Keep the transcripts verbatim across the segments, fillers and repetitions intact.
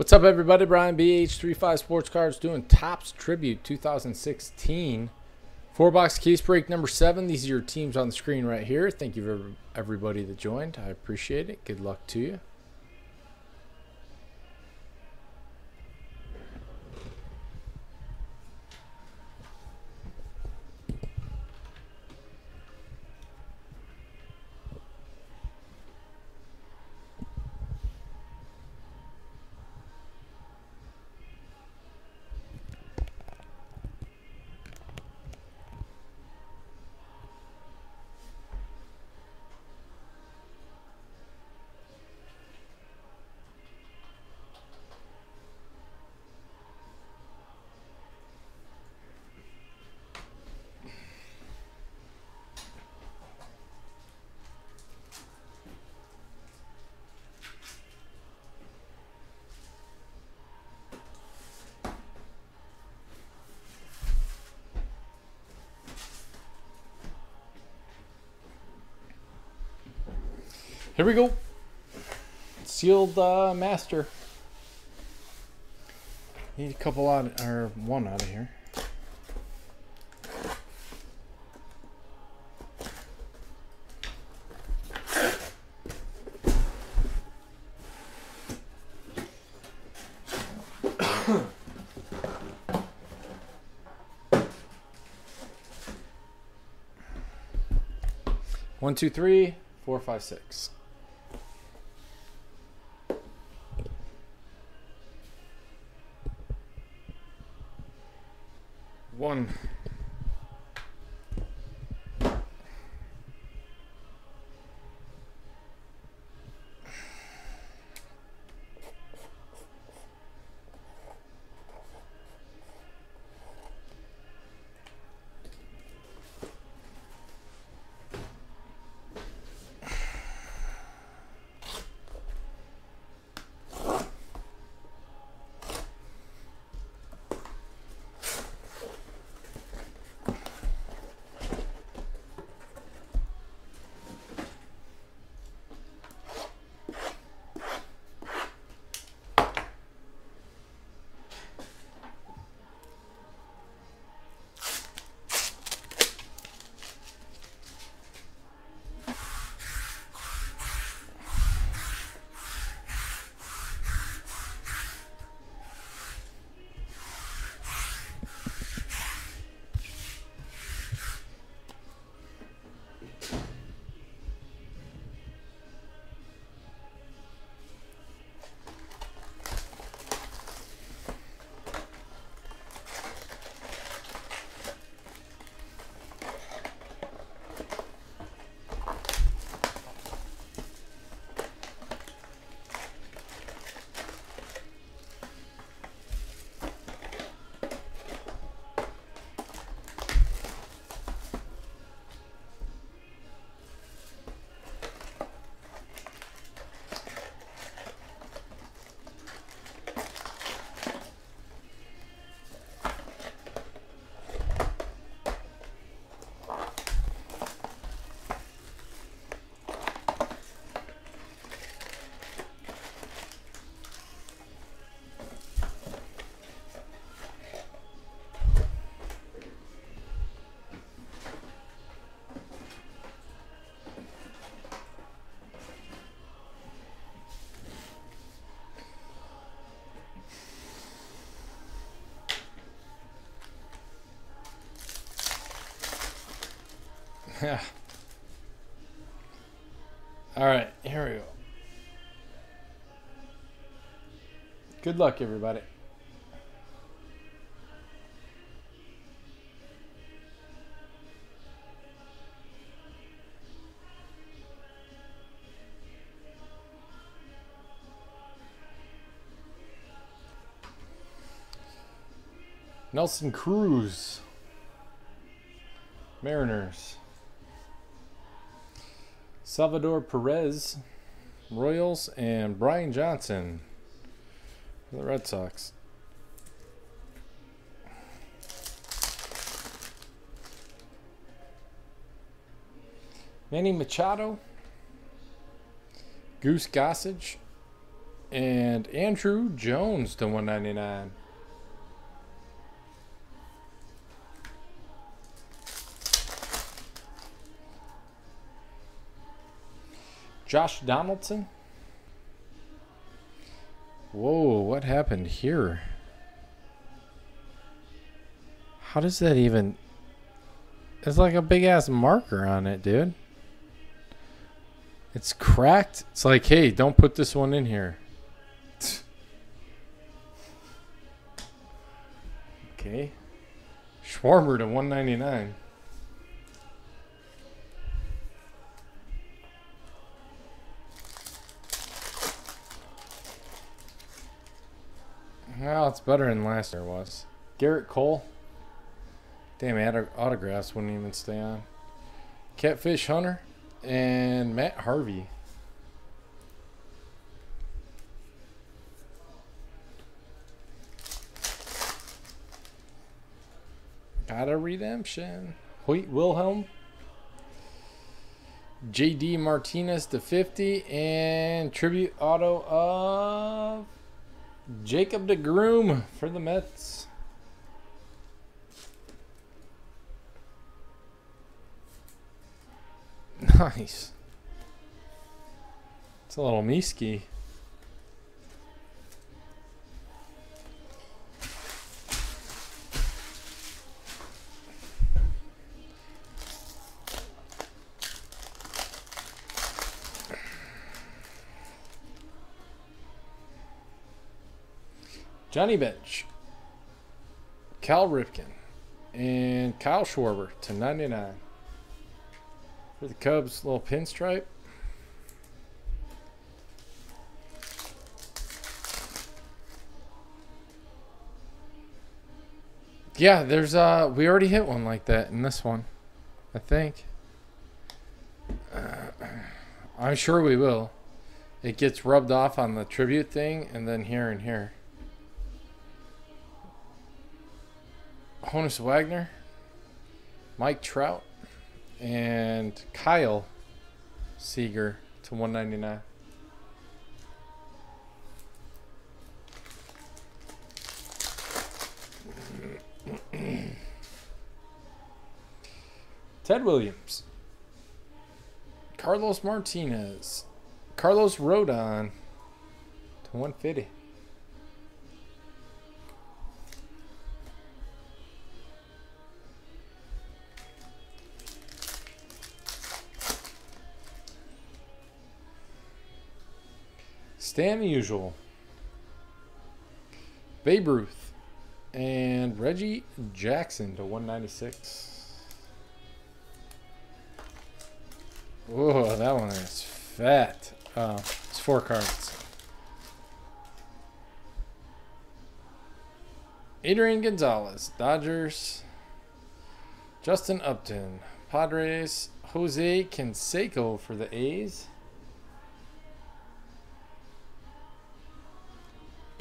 What's up, everybody? Brian B H thirty-five Sports Cards doing Topps Tribute two thousand sixteen. Four box case break number seven. These are your teams on the screen right here. Thank you for everybody that joined. I appreciate it. Good luck to you. Here we go. Sealed uh, master. Need a couple out, or one out of here. One, two, three, four, five, six. One. Yeah. All right, here we go. Good luck, everybody. Nelson Cruz, Mariners. Salvador Perez, Royals, and Brian Johnson for the Red Sox. Manny Machado, Goose Gossage, And Andrew Jones to one ninety-nine. Josh Donaldson. Whoa, what happened here? How does that even... It's like a big-ass marker on it, dude. It's cracked. It's like, hey, don't put this one in here. Okay. Schwarber to one ninety-nine. Well, it's better than last year was. Garrett Cole. Damn, autographs wouldn't even stay on. Catfish Hunter and Matt Harvey. Got a redemption. Hoyt Wilhelm. J D Martinez to fifty. And tribute auto of Jacob DeGrom for the Mets. Nice. It's a little Miski. Johnny Bench, Cal Ripken, and Kyle Schwarber to ninety-nine. For the Cubs, little pinstripe. Yeah, there's uh we already hit one like that in this one, I think. Uh, I'm sure we will. It gets rubbed off on the tribute thing and then here and here. Honus Wagner, Mike Trout, and Kyle Seager to one ninety-nine. Ted Williams, Carlos Martinez, Carlos Rodon to one fifty. Stan Musial, Babe Ruth, and Reggie Jackson to one ninety-six. Whoa, that one is fat. Uh, it's four cards. Adrian Gonzalez, Dodgers. Justin Upton, Padres. Jose Canseco for the A's.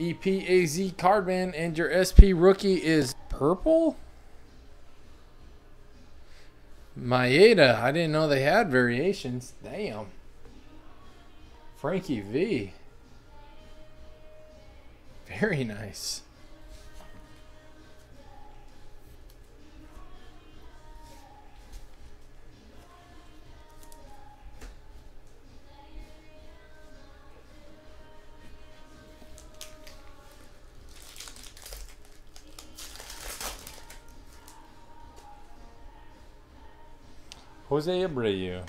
E P A Z Cardman, and your S P rookie is purple? Maeda, I didn't know they had variations. Damn. Frankie V. Very nice. Jose Abreu,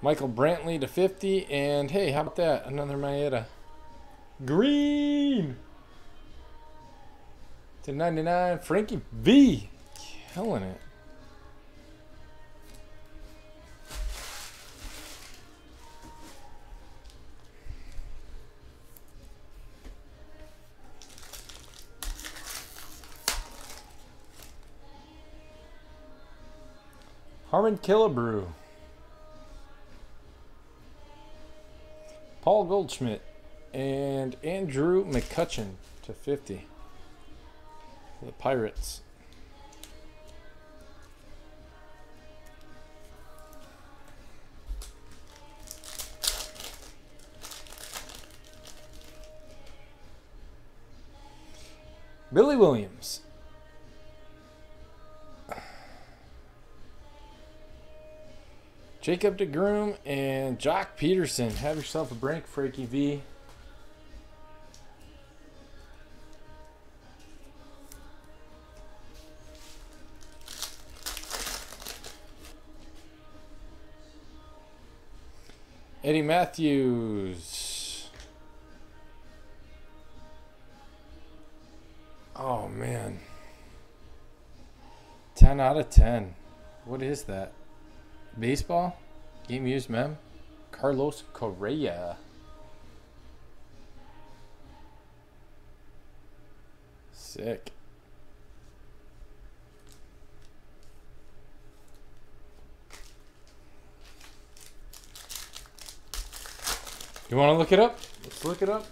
Michael Brantley to fifty, and hey, how about that? Another Maeda. Green to ninety-nine. Frankie V, killing it. Harmon Killebrew, Paul Goldschmidt, and Andrew McCutchen to fifty for the Pirates. Billy Williams. Jacob DeGrom and Jock Peterson. Have yourself a break, Frankie V. Eddie Matthews. Oh, man. ten out of ten. What is that? Baseball? Game used, mem. Carlos Correa. Sick. You want to look it up? Let's look it up.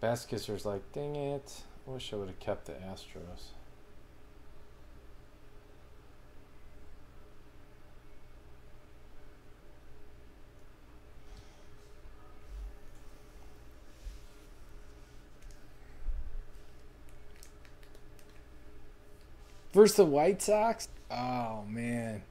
Bass Kisser's like, dang it. I wish I would have kept the Astros. Versus the White Sox? Oh, man.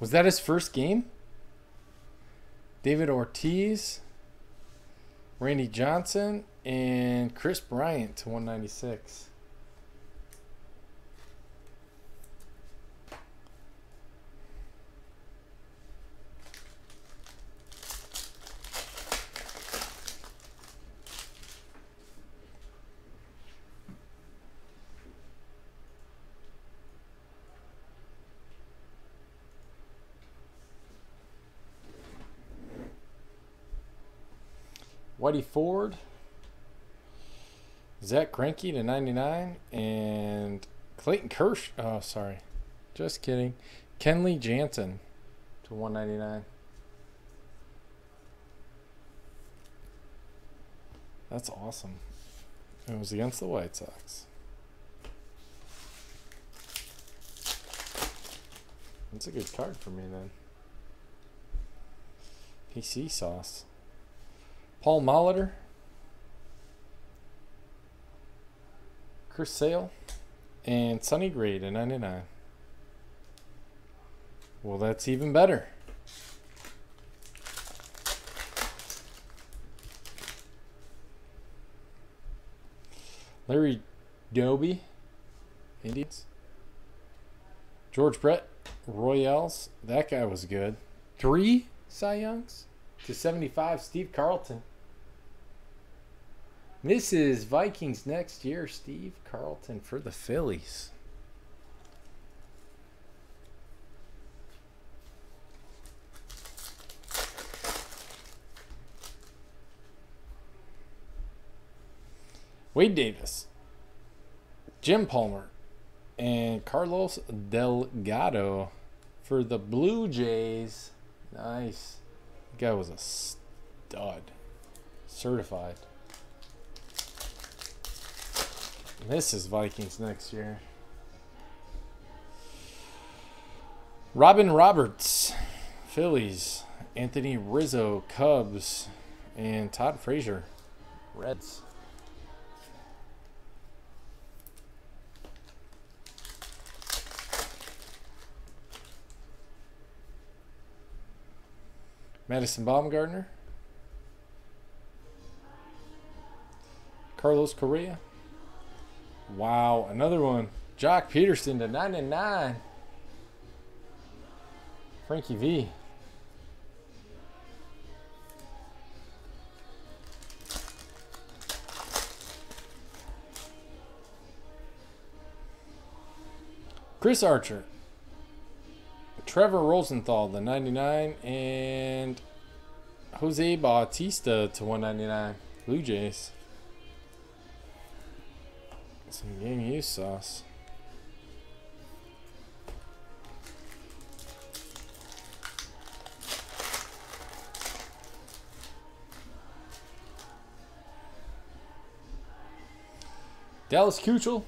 Was that his first game? David Ortiz, Randy Johnson, and Chris Bryant to one ninety-six. Whitey Ford, Zach Greinke to ninety-nine, and Clayton Kershaw. Oh, sorry, just kidding. Kenley Jansen to one ninety-nine. That's awesome. It was against the White Sox. That's a good card for me then. P C Sauce. Paul Molitor, Chris Sale, and Sonny Gray to ninety-nine. Well, that's even better. Larry Doby, Indians. George Brett, Royals. That guy was good. Three Cy Youngs to seventy-five, Steve Carlton. This is Vikings next year. Steve Carlton for the Phillies. Wade Davis, Jim Palmer, and Carlos Delgado for the Blue Jays. Nice. That guy was a stud. Certified. This is Vikings next year. Robin Roberts, Phillies. Anthony Rizzo, Cubs. And Todd Frazier, Reds. Madison Bumgarner, Carlos Correa. Wow, another one. Jock Peterson to ninety-nine. Frankie V. Chris Archer, Trevor Rosenthal to ninety-nine, and Jose Bautista to one ninety-nine. Blue Jays. Some game use sauce. Dallas Keuchel,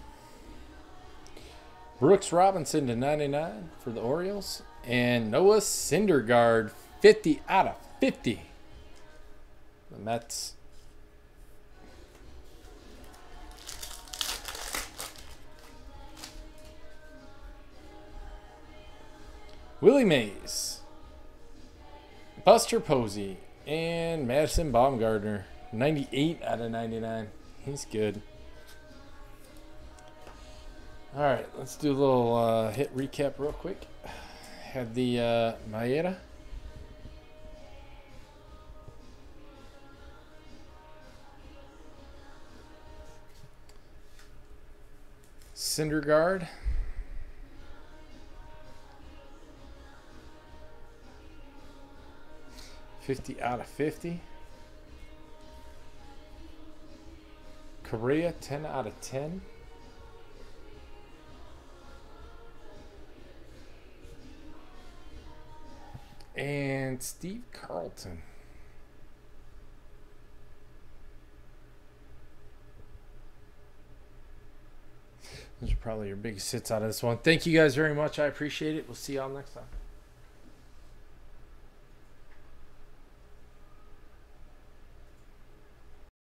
Brooks Robinson to ninety-nine for the Orioles, and Noah Syndergaard, fifty out of fifty. The Mets. Willie Mays, Buster Posey, and Madison Bumgarner, ninety-eight out of ninety-nine. He's good. All right, let's do a little uh, hit recap real quick. Had the uh, Maeda. Syndergaard. fifty out of fifty. Correa, ten out of ten. And Steve Carlton. Those are probably your biggest hits out of this one. Thank you guys very much. I appreciate it. We'll see y'all next time.